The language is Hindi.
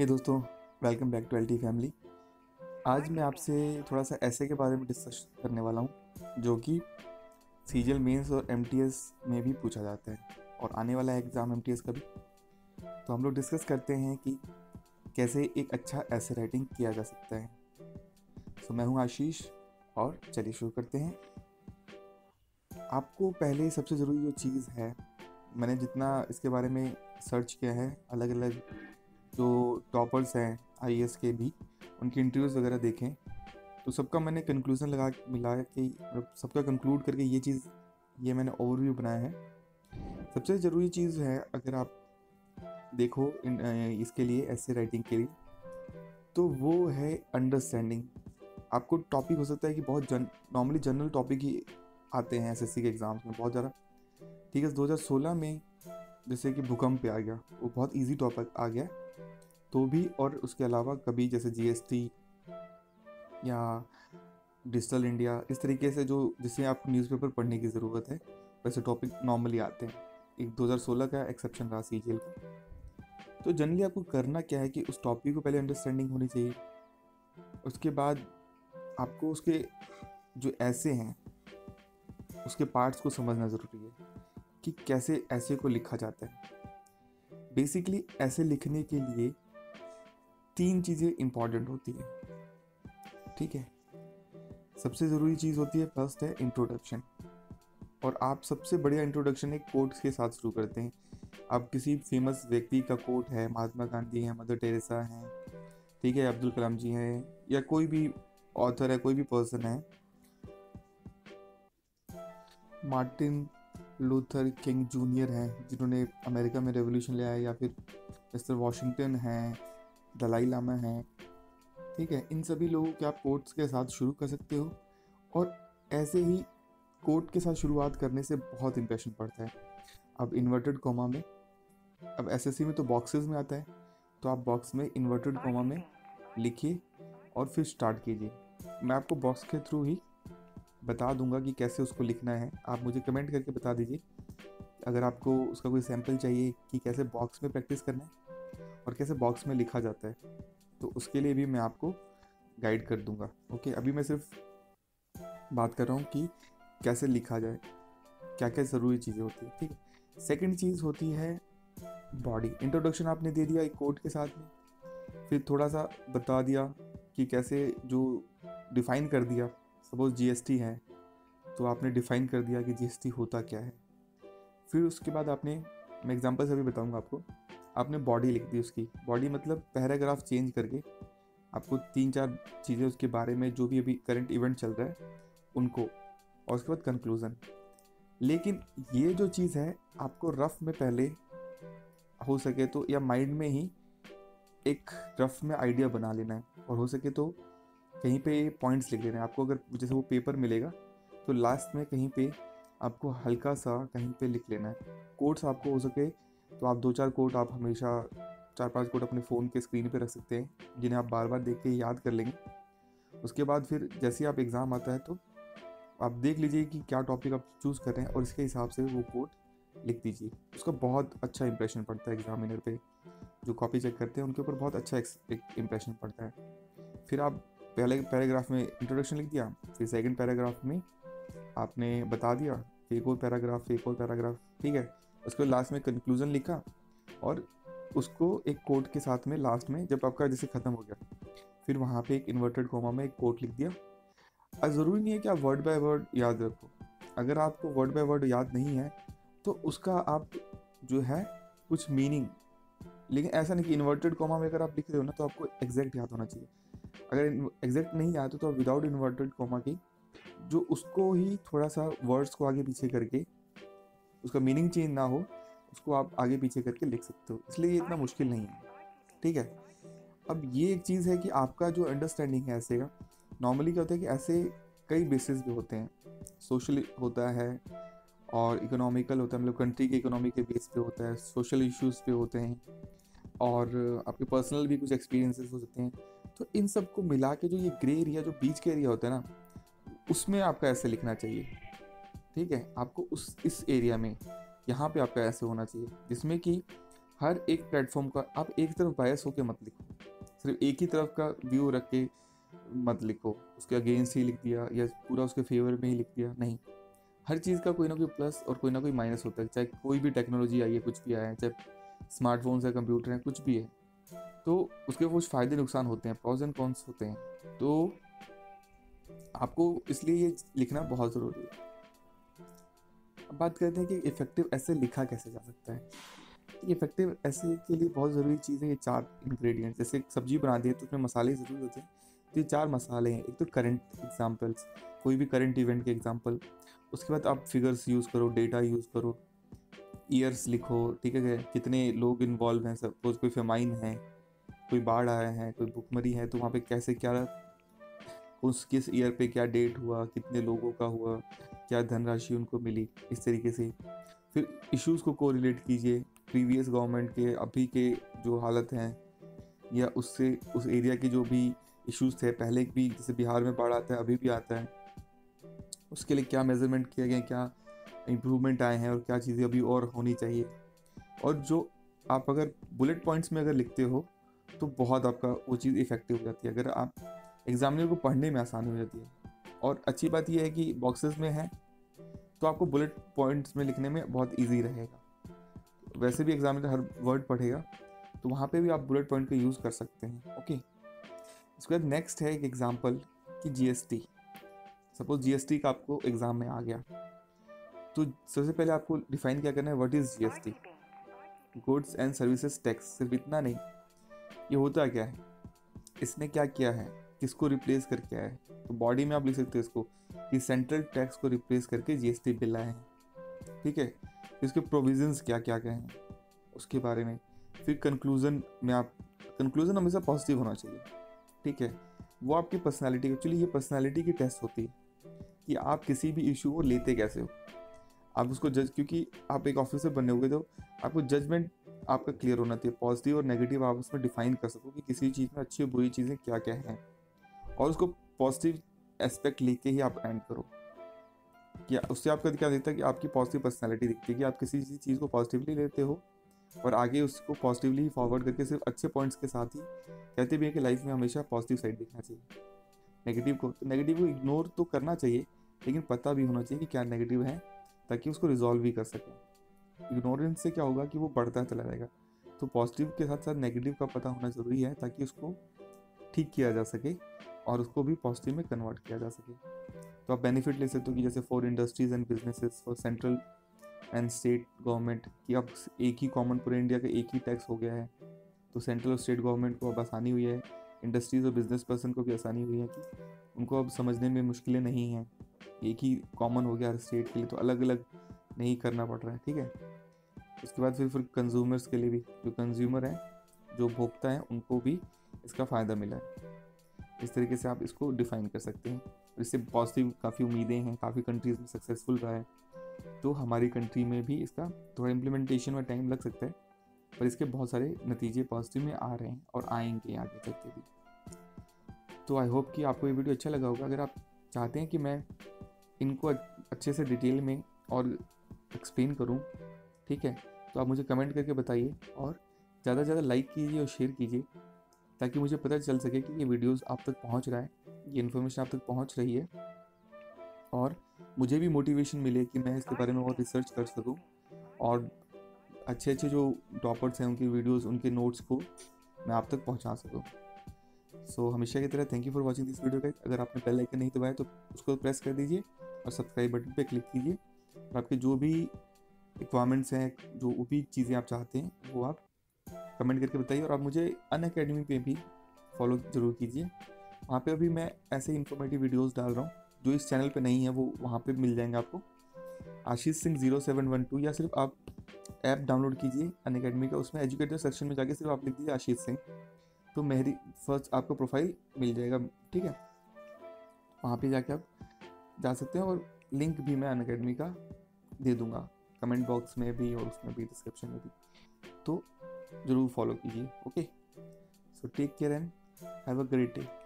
ये दोस्तों, welcome back to LT family. आज मैं आपसे थोड़ा सा ऐसे के बारे में डिस्कस करने वाला हूँ जो कि CGL मेंस और MTS में भी पूछा जाता है और आने वाला एग्ज़ाम MTS का भी। तो हम लोग डिस्कस करते हैं कि कैसे एक अच्छा ऐसे राइटिंग किया जा सकता है। तो मैं हूँ आशीष और चलिए शुरू करते हैं। आपको पहले सबसे ज़रूरी जो चीज़ है, मैंने जितना इसके बारे में सर्च किया है, अलग अलग जो टॉपर्स हैं IAS के भी, उनके इंटरव्यूज़ वगैरह देखें, तो सबका मैंने कंक्लूज़न सबका कंक्लूड करके ये मैंने ओवरव्यू बनाया है। सबसे ज़रूरी चीज़ है, अगर आप देखो इसके लिए ऐसे राइटिंग के लिए, तो वो है अंडरस्टैंडिंग। आपको टॉपिक हो सकता है कि बहुत नॉर्मली जनरल टॉपिक ही आते हैं SSC के एग्ज़ाम्स में बहुत ज़्यादा, ठीक है। 2016 में जैसे कि भूकंप पे आ गया, वो बहुत इजी टॉपिक आ गया तो भी, और उसके अलावा कभी जैसे GST या डिजिटल इंडिया, इस तरीके से जिसे आपको न्यूज़पेपर पढ़ने की ज़रूरत है, वैसे टॉपिक नॉर्मली आते हैं। एक 2016 का एक्सेप्शन रहा CGL का। तो जनरली आपको करना क्या है कि उस टॉपिक को पहले अंडरस्टैंडिंग होनी चाहिए, उसके बाद आपको उसके जो ऐसे हैं उसके पार्ट्स को समझना ज़रूरी है कि कैसे ऐसे को लिखा जाता है। बेसिकली ऐसे लिखने के लिए 3 चीज़ें इम्पॉर्टेंट होती हैं, ठीक है। सबसे ज़रूरी चीज़ होती है, फर्स्ट है इंट्रोडक्शन, और आप सबसे बढ़िया इंट्रोडक्शन एक कोट्स के साथ शुरू करते हैं। आप किसी फेमस व्यक्ति का कोट है, महात्मा गांधी हैं, मदर टेरेसा हैं, ठीक है, अब्दुल कलाम जी हैं, या कोई भी ऑथर है, कोई भी पर्सन है, मार्टिन लूथर किंग जूनियर हैं जिन्होंने अमेरिका में रेवोल्यूशन ले आया, या फिर मिस्टर वॉशिंगटन हैं, दलाई लामा हैं, ठीक है। इन सभी लोगों के आप कोट्स के साथ शुरू कर सकते हो, और ऐसे ही कोट के साथ शुरुआत करने से बहुत इंप्रेशन पड़ता है। अब इन्वर्टेड कोमा में, अब SSC में तो बॉक्सेस में आता है, तो आप बॉक्स में इन्वर्टेड कोमा में लिखिए और फिर स्टार्ट कीजिए। मैं आपको बॉक्स के थ्रू ही बता दूंगा कि कैसे उसको लिखना है। आप मुझे कमेंट करके बता दीजिए अगर आपको उसका कोई सैम्पल चाहिए कि कैसे बॉक्स में प्रैक्टिस करना है और कैसे बॉक्स में लिखा जाता है, तो उसके लिए भी मैं आपको गाइड कर दूँगा। ओके, अभी मैं सिर्फ बात कर रहा हूँ कि कैसे लिखा जाए, क्या क्या ज़रूरी चीज़ें होती है, ठीक है। सेकंड चीज़ होती है बॉडी। इंट्रोडक्शन आपने दे दिया एक कोट के साथ में, फिर थोड़ा सा बता दिया कि कैसे जो डिफ़ाइन कर दिया, सपोज GST है तो आपने डिफ़ाइन कर दिया कि GST होता क्या है। फिर उसके बाद मैं एग्जांपल से भी बताऊंगा आपको, आपने बॉडी लिख दी उसकी। बॉडी मतलब पैराग्राफ चेंज करके आपको 3-4 चीज़ें उसके बारे में, जो भी अभी करंट इवेंट चल रहा है उनको, और उसके बाद कंक्लूज़न। लेकिन ये जो चीज़ है आपको रफ में पहले हो सके तो, या माइंड में ही एक रफ में आइडिया बना लेना है, और हो सके तो कहीं पे पॉइंट्स लिख लेना है आपको। अगर जैसे वो पेपर मिलेगा तो लास्ट में कहीं पे आपको हल्का सा कहीं पे लिख लेना है। कोट्स आपको हो सके तो आप 2-4 कोट, आप हमेशा 4-5 कोट अपने फ़ोन के स्क्रीन पे रख सकते हैं, जिन्हें आप बार बार देख के याद कर लेंगे। उसके बाद फिर जैसे आप एग्ज़ाम आता है तो आप देख लीजिए कि क्या टॉपिक आप चूज़ कर रहे हैं और इसके हिसाब से वो कोट लिख दीजिए। उसका बहुत अच्छा इंप्रेशन पड़ता है एग्जामिनर पे, जो कॉपी चेक करते हैं उनके ऊपर बहुत अच्छा इंप्रेशन पड़ता है। फिर आप पहले पैराग्राफ में इंट्रोडक्शन लिख दिया, फिर सेकंड पैराग्राफ में आपने बता दिया, फिर एक और पैराग्राफ, ठीक है। उसके बाद लास्ट में कंक्लूज़न लिखा, और उसको एक कोट के साथ में लास्ट में जब आपका जैसे ख़त्म हो गया, फिर वहाँ पर एक इन्वर्टेड कोमा में एक कोट लिख दिया। ज़रूरी नहीं है कि आप वर्ड बाय वर्ड याद रखो, अगर आपको वर्ड बाय वर्ड याद नहीं है तो उसका आप जो है कुछ मीनिंग, लेकिन ऐसा नहीं कि इन्वर्टेड कोमा में अगर आप लिख रहे हो ना तो आपको एग्जैक्ट याद होना चाहिए। अगर एग्जैक्ट नहीं याद हो तो आप विदाउट इन्वर्टेड कोमा की जो उसको ही थोड़ा सा वर्ड्स को आगे पीछे करके, उसका मीनिंग चेंज ना हो, उसको आप आगे पीछे करके लिख सकते हो, इसलिए ये इतना मुश्किल नहीं है, ठीक है। अब ये एक चीज़ है कि आपका जो अंडरस्टैंडिंग है ऐसे का। नॉर्मली क्या होता है कि ऐसे कई बेसिस भी होते हैं, सोशल होता है और इकोनॉमिकल होता है, मतलब कंट्री के इकोनॉमी के बेस पे होता है, सोशल इश्यूज़ पे होते हैं, और आपके पर्सनल भी कुछ एक्सपीरियंसेस हो सकते हैं। तो इन सब को मिला के जो ये ग्रे एरिया, जो बीच के एरिया होता है ना, उसमें आपका ऐसे लिखना चाहिए, ठीक है। आपको इस एरिया में यहाँ पे आपका ऐसे होना चाहिए जिसमें कि हर एक प्लेटफॉर्म का आप एक तरफ बायस होकर मत लिखो, सिर्फ एक ही तरफ का व्यू रख के मत लिखो, उसके अगेंस्ट ही लिख दिया या पूरा उसके फेवर में ही लिख दिया, नहीं। हर चीज़ का कोई ना कोई प्लस और कोई ना कोई माइनस होता है, चाहे कोई भी टेक्नोलॉजी आई है, कुछ भी आया है, चाहे स्मार्टफोन्स है, कंप्यूटर है, कुछ भी है, तो उसके कुछ फ़ायदे नुकसान होते हैं, प्रोज एंड कॉन्स होते हैं। तो आपको इसलिए ये लिखना बहुत ज़रूरी है। अब बात करते हैं कि इफेक्टिव ऐसे लिखा कैसे जा सकता है। इफेक्टिव ऐसे के लिए बहुत ज़रूरी चीज़ है ये चार इंग्रेडिएंट्स। जैसे सब्जी बनाती है तो उसमें मसाले ज़रूर होते हैं, तो ये चार मसाले हैं। एक तो करंट एग्जांपल्स, कोई भी करंट इवेंट के एग्जांपल, उसके बाद आप फिगर्स यूज़ करो, डेटा यूज़ करो, ईयर्स लिखो, ठीक है, कितने लोग इन्वॉल्व हैं, सपोज कोई फेमाइन है, कोई बाढ़ आया है, कोई भुखमरी है, तो वहाँ पर कैसे क्या उस किस ईयर पे क्या डेट हुआ, कितने लोगों का हुआ, क्या धनराशि उनको मिली, इस तरीके से। फिर इश्यूज़ को कोरिलेट कीजिए, प्रीवियस गवर्नमेंट के अभी के जो हालत हैं या उससे उस एरिया के जो भी इश्यूज़ थे पहले भी, जैसे बिहार में बाढ़ आता है, अभी भी आता है, उसके लिए क्या मेजरमेंट किए गए, क्या इम्प्रूवमेंट आए हैं और क्या चीज़ें अभी और होनी चाहिए। और जो आप अगर बुलेट पॉइंट्स में अगर लिखते हो तो बहुत आपका वो चीज़ इफेक्टिव हो जाती है, अगर आप एग्जामिनर को पढ़ने में आसानी हो जाती है। और अच्छी बात यह है कि बॉक्सेस में है तो आपको बुलेट पॉइंट्स में लिखने में बहुत इजी रहेगा। वैसे भी एग्जामिनर हर वर्ड पढ़ेगा, तो वहाँ पे भी आप बुलेट पॉइंट का यूज़ कर सकते हैं, ओके। इसके बाद नेक्स्ट है एक एग्जांपल कि जीएसटी, सपोज जीएसटी का आपको एग्ज़ाम में आ गया, तो सबसे पहले आपको डिफाइन क्या करना है, what is GST, goods and services tax. सिर्फ इतना नहीं, ये होता क्या है, इसने क्या किया है, किसको रिप्लेस करके आया है। तो बॉडी में आप लिख सकते हो इसको कि सेंट्रल टैक्स को रिप्लेस करके जीएसटी बिल आए हैं, ठीक है। इसके प्रोविजंस क्या क्या क्या हैं उसके बारे में। फिर कंक्लूज़न में आप, कंक्लूज़न हमेशा पॉजिटिव होना चाहिए, ठीक है, वो आपकी पर्सनालिटी, एक्चुअली ये पर्सनालिटी की टेस्ट होती है कि आप किसी भी इशू को लेते कैसे हो, आप उसको जज, क्योंकि आप एक ऑफिसर बने हुए तो आपको जजमेंट आपका क्लियर होना चाहिए, पॉजिटिव और नेगेटिव आप उसमें डिफाइन कर सको कि किसी चीज़ में अच्छी और बुरी चीज़ें क्या क्या हैं, और उसको पॉजिटिव एस्पेक्ट लेके ही आप एंड करो, कि उससे आपका क्या दिखता है कि आपकी पॉजिटिव पर्सनालिटी दिखती है, कि आप किसी चीज़ को पॉजिटिवली लेते हो और आगे उसको पॉजिटिवली फॉरवर्ड करके सिर्फ अच्छे पॉइंट्स के साथ ही कहते भी हैं कि लाइफ में हमेशा पॉजिटिव साइड दिखना चाहिए। नेगेटिव को इग्नोर तो करना चाहिए, लेकिन पता भी होना चाहिए कि क्या नेगेटिव है, ताकि उसको रिजॉल्व भी कर सकें। इग्नोरेंस से क्या होगा कि वो बढ़ता चला जाएगा, तो पॉजिटिव के साथ साथ नेगेटिव का पता होना ज़रूरी है, ताकि उसको ठीक किया जा सके और उसको भी पॉजिटिव में कन्वर्ट किया जा सके। तो आप बेनिफिट ले सकते हो कि जैसे for industries and businesses, for central and state government, कि अब एक ही कॉमन पूरे इंडिया का एक ही टैक्स हो गया है, तो सेंट्रल और स्टेट गवर्नमेंट को अब आसानी हुई है, इंडस्ट्रीज़ और बिजनेस पर्सन को भी आसानी हुई है, कि उनको अब समझने में मुश्किलें नहीं हैं, एक ही कॉमन हो गया हर स्टेट के लिए, तो अलग अलग नहीं करना पड़ रहा है, ठीक है। उसके बाद फिर कंज्यूमर्स के लिए भी, जो कंज्यूमर हैं, जो उपभोक्ता हैं, उनको भी इसका फ़ायदा मिला है। इस तरीके से आप इसको डिफ़ाइन कर सकते हैं, इससे पॉजिटिव काफ़ी उम्मीदें हैं, काफ़ी कंट्रीज़ में सक्सेसफुल रहा है, तो हमारी कंट्री में भी इसका थोड़ा इम्प्लीमेंटेशन में टाइम लग सकता है, पर इसके बहुत सारे नतीजे पॉजिटिव में आ रहे हैं और आएंगे आगे चलते भी। तो आई होप कि आपको ये वीडियो अच्छा लगा होगा। अगर आप चाहते हैं कि मैं इनको अच्छे से डिटेल में और एक्सप्लेन करूँ, ठीक है, तो आप मुझे कमेंट करके बताइए और ज़्यादा से ज़्यादा लाइक कीजिए और शेयर कीजिए, ताकि मुझे पता चल सके कि ये वीडियोस आप तक पहुंच रहा है, ये इन्फॉर्मेशन आप तक पहुंच रही है, और मुझे भी मोटिवेशन मिले कि मैं इसके बारे में और रिसर्च कर सकूं और अच्छे अच्छे जो टॉपर्स हैं उनकी वीडियोस, उनके नोट्स को मैं आप तक पहुंचा सकूं। सो हमेशा की तरह thank you for watching this video guys. अगर आपने बेल आइकन नहीं दबाया तो उसको प्रेस कर दीजिए और सब्सक्राइब बटन पर क्लिक कीजिए, और आपके जो भी रिक्वायरमेंट्स हैं, जो भी चीज़ें आप चाहते हैं, वो आप कमेंट करके बताइए। और आप मुझे अनअकैडमी पे भी फॉलो ज़रूर कीजिए, वहाँ पे अभी मैं ऐसे इन्फॉर्मेटिव वीडियोस डाल रहा हूँ जो इस चैनल पे नहीं है, वो वहाँ पे मिल जाएंगे आपको, आशीष सिंह 0712, या सिर्फ आप ऐप डाउनलोड कीजिए अनअकैडमी का, उसमें एजुकेटर सेक्शन में जाके सिर्फ आप लिख दीजिए आशीष सिंह, तो मेरी फर्स्ट आपको प्रोफाइल मिल जाएगा, ठीक है, वहाँ पर जाके आप जा सकते हैं। और लिंक भी मैं अनअकैडमी का दे दूँगा कमेंट बॉक्स में भी और उसमें भी डिस्क्रिप्शन में भी, तो ज़रूर फॉलो कीजिए, okay. So take care and have a great day.